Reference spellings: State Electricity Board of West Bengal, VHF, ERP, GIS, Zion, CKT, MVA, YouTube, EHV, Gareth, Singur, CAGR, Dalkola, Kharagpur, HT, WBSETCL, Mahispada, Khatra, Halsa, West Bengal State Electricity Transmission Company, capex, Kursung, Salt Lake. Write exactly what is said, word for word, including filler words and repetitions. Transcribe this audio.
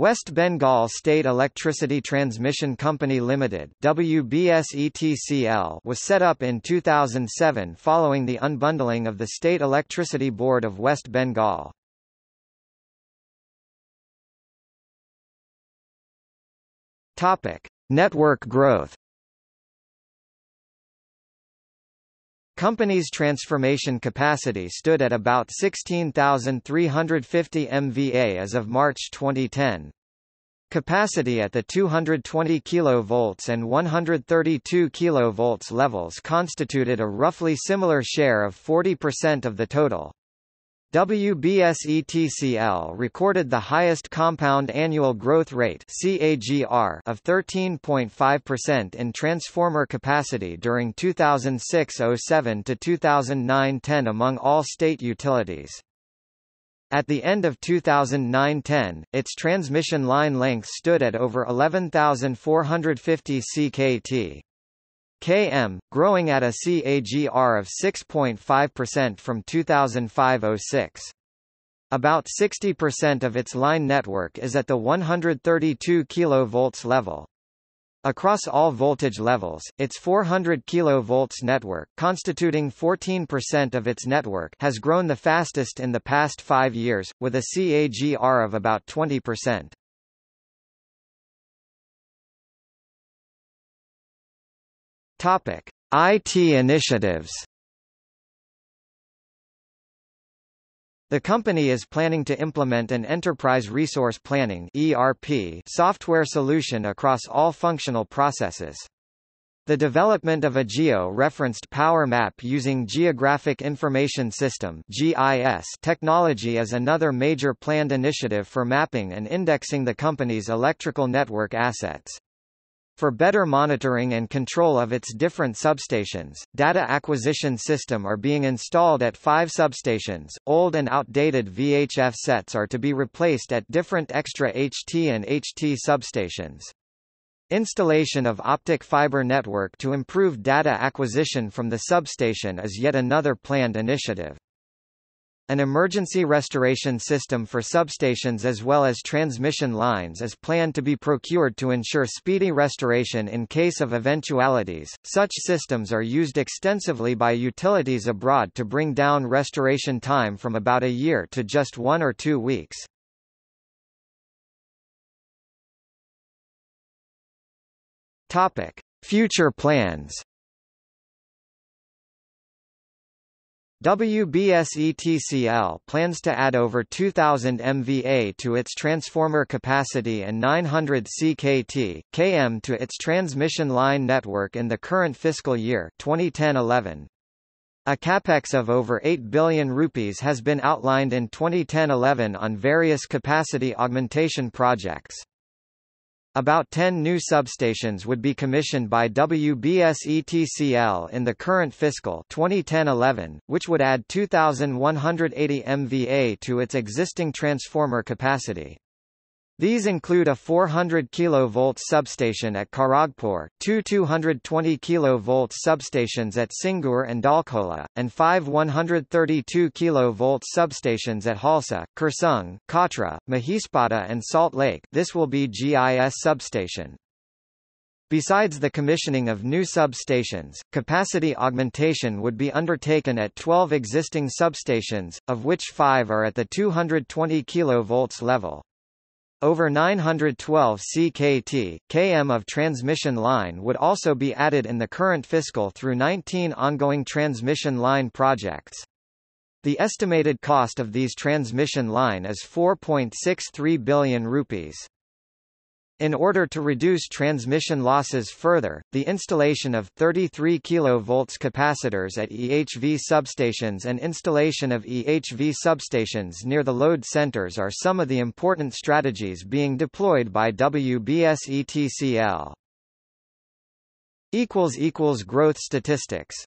West Bengal State Electricity Transmission Company Limited (W B S E T C L) was set up in two thousand seven following the unbundling of the State Electricity Board of West Bengal. Topic: Network growth. Company's transformation capacity stood at about sixteen thousand three hundred fifty M V A as of March twenty ten. Capacity at the two hundred twenty kilovolts and one hundred thirty-two kilovolts levels constituted a roughly similar share of forty percent of the total. W B S E T C L recorded the highest compound annual growth rate (C A G R) of thirteen point five percent in transformer capacity during two thousand six oh seven to two thousand nine ten among all state utilities. At the end of two thousand nine ten, its transmission line length stood at over eleven thousand four hundred fifty C K T. K M, growing at a C A G R of six point five percent from two thousand five oh six. About sixty percent of its line network is at the one hundred thirty-two kilovolts level. Across all voltage levels, its four hundred kilovolts network, constituting fourteen percent of its network, has grown the fastest in the past five years, with a C A G R of about twenty percent. Topic: I T initiatives. The company is planning to implement an enterprise resource planning (E R P) software solution across all functional processes. The development of a geo-referenced power map using Geographic Information System (G I S) technology is another major planned initiative for mapping and indexing the company's electrical network assets. For better monitoring and control of its different substations, data acquisition system are being installed at five substations. Old and outdated V H F sets are to be replaced at different extra H T and H T substations. Installation of optic fiber network to improve data acquisition from the substation is yet another planned initiative. An emergency restoration system for substations as well as transmission lines is planned to be procured to ensure speedy restoration in case of eventualities. Such systems are used extensively by utilities abroad to bring down restoration time from about a year to just one or two weeks. Topic: Future plans. W B S E T C L plans to add over two thousand M V A to its transformer capacity and nine hundred C K T, K M to its transmission line network in the current fiscal year twenty ten eleven. A capex of over eight billion rupees has been outlined in twenty ten eleven on various capacity augmentation projects. About ten new substations would be commissioned by W B S E T C L in the current fiscal twenty ten eleven, which would add two thousand one hundred eighty M V A to its existing transformer capacity. These include a four hundred kilovolt substation at Kharagpur, two two hundred twenty kilovolt substations at Singur and Dalkola, and five one hundred thirty-two kilovolt substations at Halsa, Kursung, Khatra, Mahispada and Salt Lake. This will be G I S substation. Besides the commissioning of new substations, capacity augmentation would be undertaken at twelve existing substations, of which five are at the two hundred twenty kilovolts level. Over nine hundred twelve C K T, K M of transmission line would also be added in the current fiscal through nineteen ongoing transmission line projects. The estimated cost of these transmission line is four point six three billion rupees. In order to reduce transmission losses further, the installation of thirty-three kilovolts capacitors at E H V substations and installation of E H V substations near the load centers are some of the important strategies being deployed by W B S E T C L. Growth statistics.